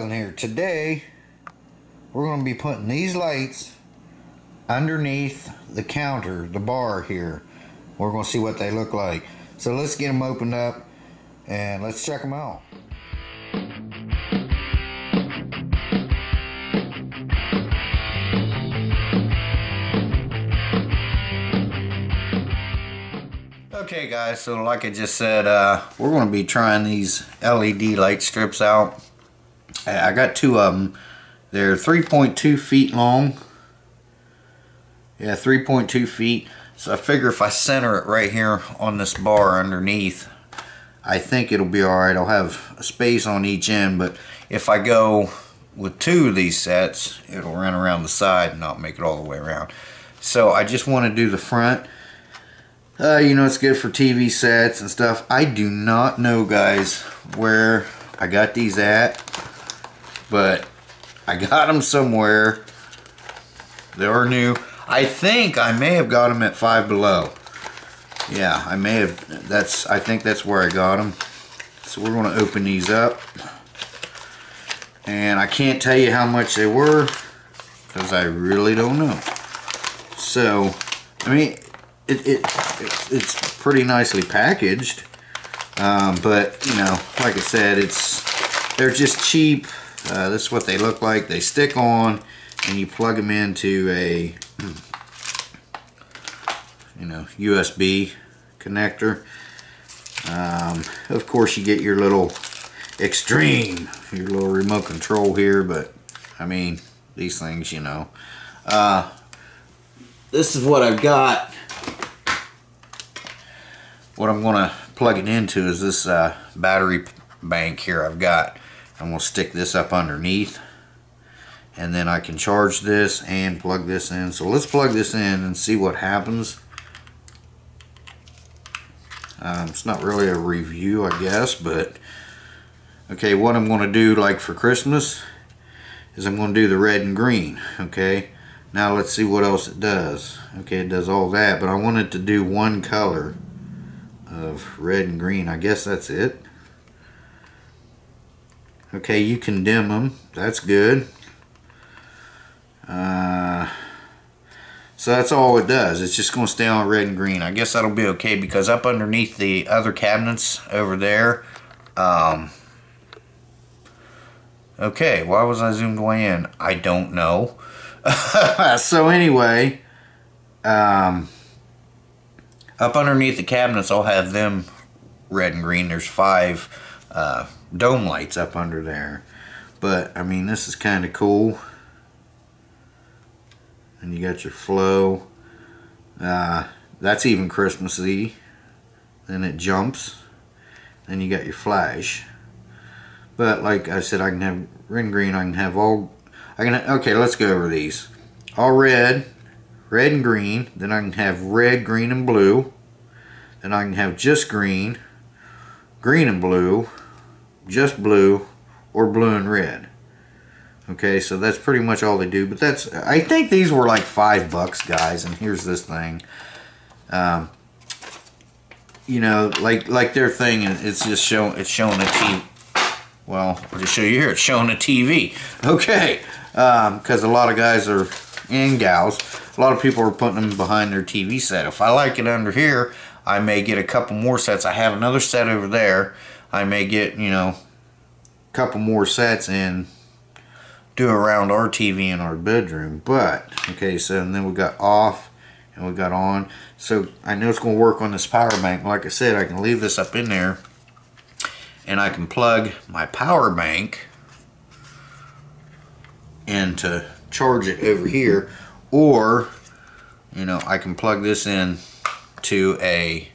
Monkey1000 here. Today we're going to be putting these lights underneath the counter, the bar here. We're going to see what they look like. So let's get them opened up and let's check them out. Okay guys, so like I just said, we're going to be trying these LED light strips out. I got two of them. They're 3.2 feet long. Yeah, 3.2 feet. So I figure if I center it right here on this bar underneath, I think it'll be alright. I'll have a space on each end, but if I go with two of these sets, it'll run around the side and not make it all the way around. So I just want to do the front. You know, it's good for TV sets and stuff. I do not know, guys, where I got these at, but I got them somewhere. They are new. I think I may have got them at Five Below. Yeah, I may have. I think that's where I got them. So we're going to open these up, and I can't tell you how much they were because I really don't know. So, I mean, it's pretty nicely packaged, but you know, like I said, they're just cheap. This is what they look like. They stick on, and you plug them into a USB connector. Of course, you get your little remote control here, but I mean, these things, you know. This is what I've got. What I'm going to plug it into is this battery bank here I've got. I'm going to stick this up underneath, and then I can charge this and plug this in. So let's plug this in and see what happens. It's not really a review, I guess, but okay, what I'm going to do, like for Christmas, is I'm going to do the red and green. Okay, now let's see what else it does. Okay, it does all that, but I wanted to do one color of red and green. I guess that's it. Okay, you can dim them. That's good. So that's all it does. It's just going to stay on red and green. I guess that'll be okay because up underneath the other cabinets over there. Okay, why was I zoomed way in? I don't know. So anyway, up underneath the cabinets, I'll have them red and green. There's five dome lights up under there. But, I mean, this is kind of cool. And you got your flow. That's even Christmassy. Then it jumps. Then you got your flash. But, like I said, I can have red and green. I can have all... okay, let's go over these. All red... red and green, then I can have red, green, and blue, then I can have just green, green and blue, just blue, or blue and red. Okay, so that's pretty much all they do, but that's, I think these were like $5, guys, and here's this thing. You know, like their thing, it's just showing, it's showing a TV. Well, I'll just show you here, it's showing a TV. Okay, because a lot of guys are, and gals, a lot of people are putting them behind their TV set. If I like it under here, I may get a couple more sets. I have another set over there. I may get, you know, a couple more sets and do around our TV in our bedroom. But, okay, so and then we got off and we got on. So I know it's going to work on this power bank. Like I said, I can leave this up in there and I can plug my power bank into charge it over here, or you know, I can plug this in to a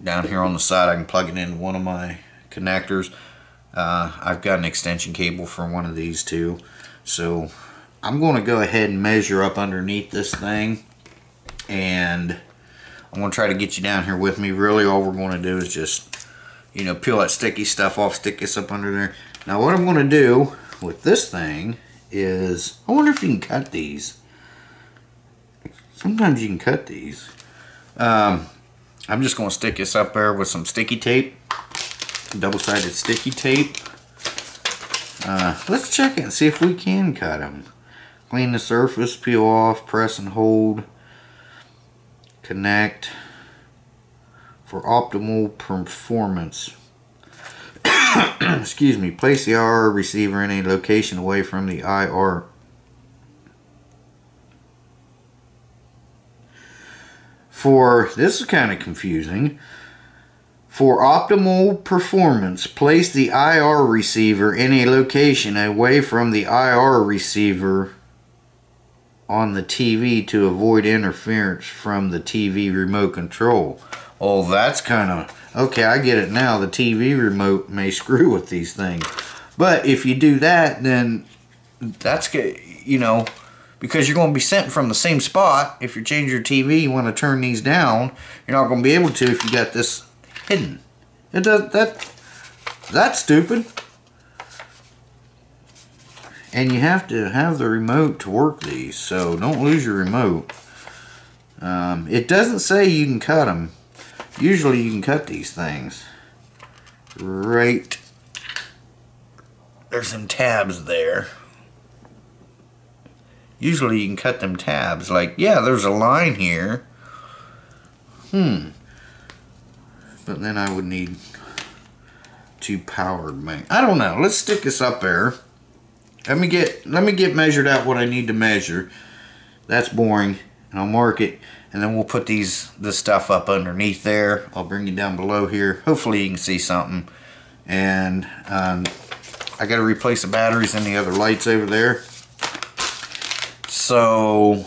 down here on the side. I can plug it into one of my connectors. I've got an extension cable for one of these too, so I'm going to go ahead and measure up underneath this thing, and I'm going to try to get you down here with me. Really, all we're going to do is just, you know, peel that sticky stuff off, stick this up under there. Now what I'm going to do with this thing is, I wonder if you can cut these. Sometimes you can cut these. I'm just going to stick this up there with some sticky tape, double-sided sticky tape. Let's check it and see if we can cut them. Clean the surface, peel off, press and hold, connect for optimal performance. Excuse me. Place the IR receiver in a location away from the IR. This is kind of confusing. For optimal performance, place the IR receiver in a location away from the IR receiver on the TV to avoid interference from the TV remote control. Oh, that's kind of... okay, I get it now. The TV remote may screw with these things. But if you do that, then that's good, you know, because you're going to be sent from the same spot. If you change your TV, you want to turn these down. You're not going to be able to if you got this hidden. It does that. That's stupid. And you have to have the remote to work these, so don't lose your remote. It doesn't say you can cut them. Usually you can cut these things. Right. There's some tabs there. Usually you can cut them tabs. Like, yeah, there's a line here. But then I would need two powered magnets. I don't know. Let's stick this up there. Let me get measured out what I need to measure. That's boring. And I'll mark it. And then we'll put this stuff up underneath there. I'll bring you down below here. Hopefully you can see something. And I got to replace the batteries and the other lights over there. So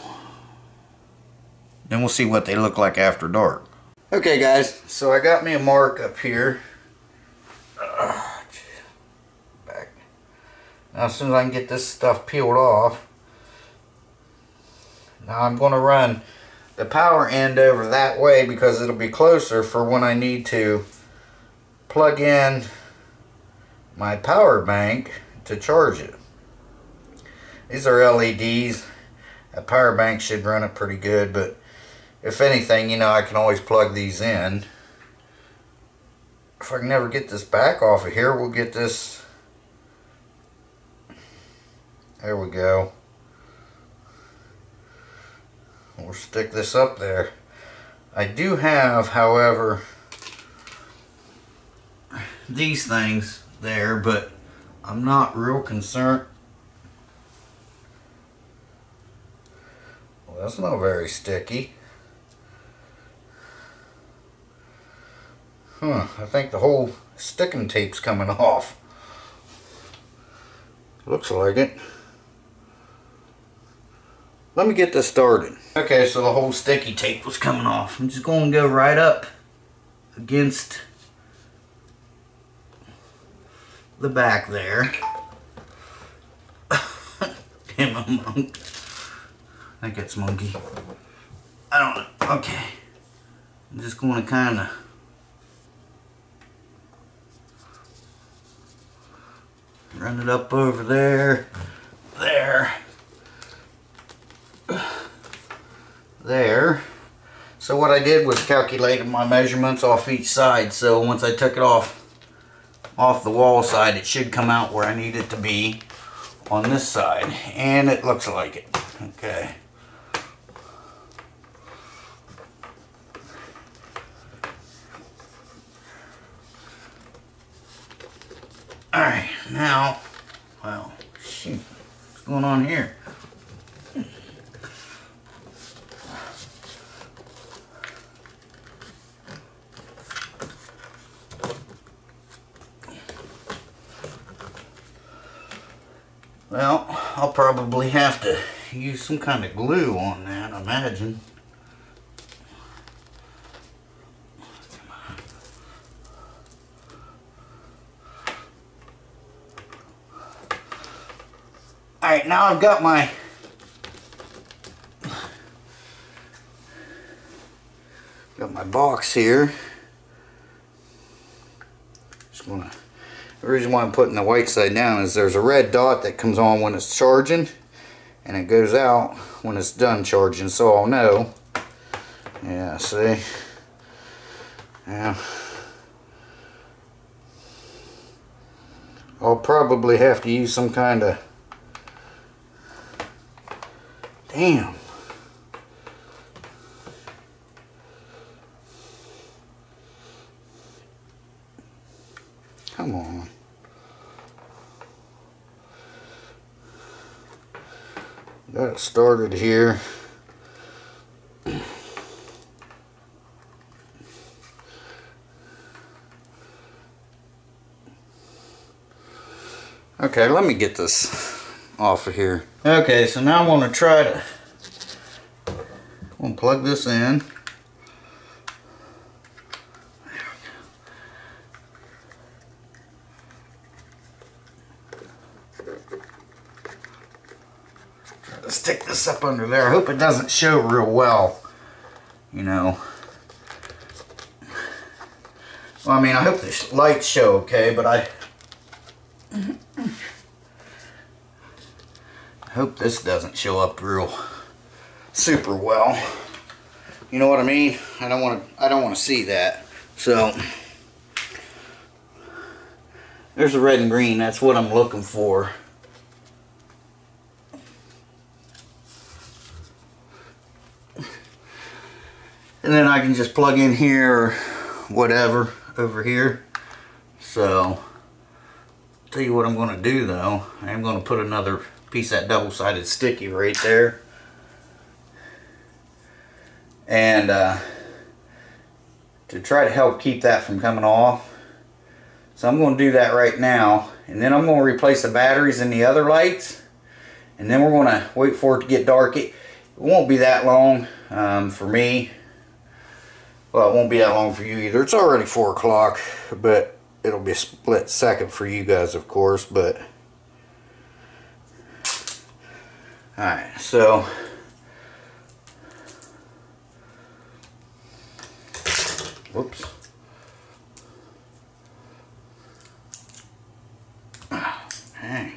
then we'll see what they look like after dark. Okay guys, so I got me a mark up here. Back. Now as soon as I can get this stuff peeled off, now I'm going to run the power end over that way because it'll be closer for when I need to plug in my power bank to charge it. These are LEDs. A power bank should run it pretty good, but if anything, you know, I can always plug these in. If I can never get this back off of here, we'll get this. There we go. We'll stick this up there. I do have, however, these things there, but I'm not real concerned. Well, that's not very sticky. I think the whole sticking tape's coming off. Looks like it. Let me get this started. Okay, so the whole sticky tape was coming off. I'm just going to go right up against the back there. Damn, a monkey. I think it's monkey. I don't know. Okay. I'm just going to kind of... run it up over there, there. So what I did was calculate my measurements off each side. So once I took it off the wall side, it should come out where I need it to be on this side. And it looks like it. Okay. Alright, now, well, shoot, what's going on here? Well, I'll probably have to use some kind of glue on that, I imagine. Alright, now I've got my box here. The reason why I'm putting the white side down is there's a red dot that comes on when it's charging and it goes out when it's done charging, so I'll know. Yeah, see? Yeah. I'll probably have to use some kind of... Damn. Come on. Got it started here. Okay, let me get this off of here. Okay, so now I want to try to plug this in. Try to stick this up under there. I hope it doesn't show real well, you know. Well, I mean, I hope the lights show okay, but I hope this doesn't show up real super well. You know what I mean? I don't want to see that. So there's the red and green. That's what I'm looking for. And then I can just plug in here or whatever over here. So tell you what I'm going to do though. I am going to put another piece of that double-sided sticky right there. And to try to help keep that from coming off. So I'm going to do that right now. And then I'm going to replace the batteries in the other lights. And then we're going to wait for it to get dark. It won't be that long for me. Well, it won't be that long for you either. It's already 4 o'clock. But it'll be a split second for you guys, of course. But... Alright, so... Whoops. Oh, dang.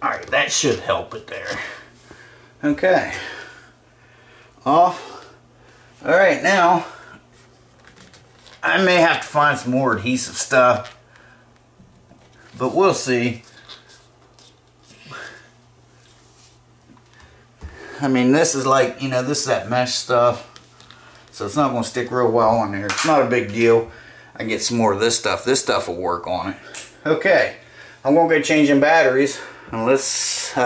All right, that should help it there. Okay. Off. All right, now I may have to find some more adhesive stuff, but we'll see. I mean, this is like, you know, this is that mesh stuff, so it's not going to stick real well on there. It's not a big deal. I can get some more of this stuff. This stuff will work on it. Okay, I'm going to go changing batteries, and let's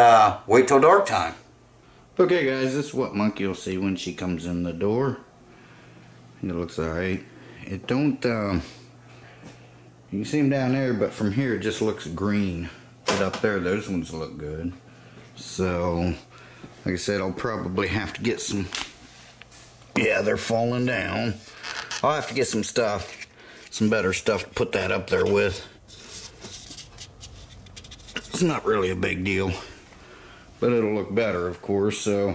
wait till dark time. Okay, guys, this is what Monkey will see when she comes in the door. It looks alright. It don't, you can see them down there, but from here it just looks green. But up there, those ones look good. So, like I said, I'll probably have to get some, yeah, they're falling down. I'll have to get some stuff, some better stuff to put that up there with. It's not really a big deal, but it'll look better, of course, so.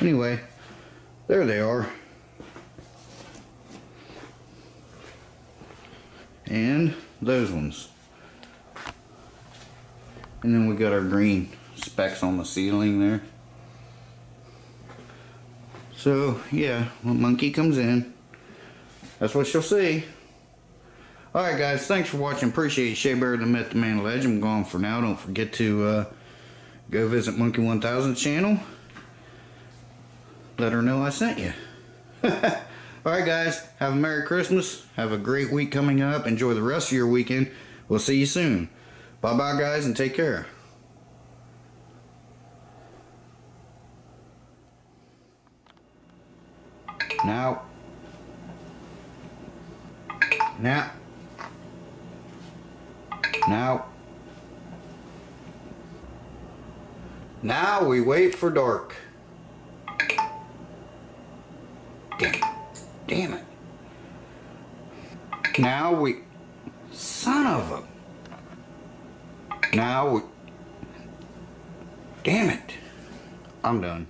Anyway. There they are. And those ones. And then we got our green specks on the ceiling there. So, yeah, when Monkey comes in, that's what you'll see. Alright, guys, thanks for watching. Appreciate it. Shea Bear, the Myth, the Man, the Legend. I'm gone for now. Don't forget to go visit Monkey1000 channel. Let her know I sent you. Alright guys, have a Merry Christmas. Have a great week coming up. Enjoy the rest of your weekend. We'll see you soon. Bye bye guys, and take care. Now we wait for dark. Damn it. Now we... Son of a... Now we... Damn it. I'm done.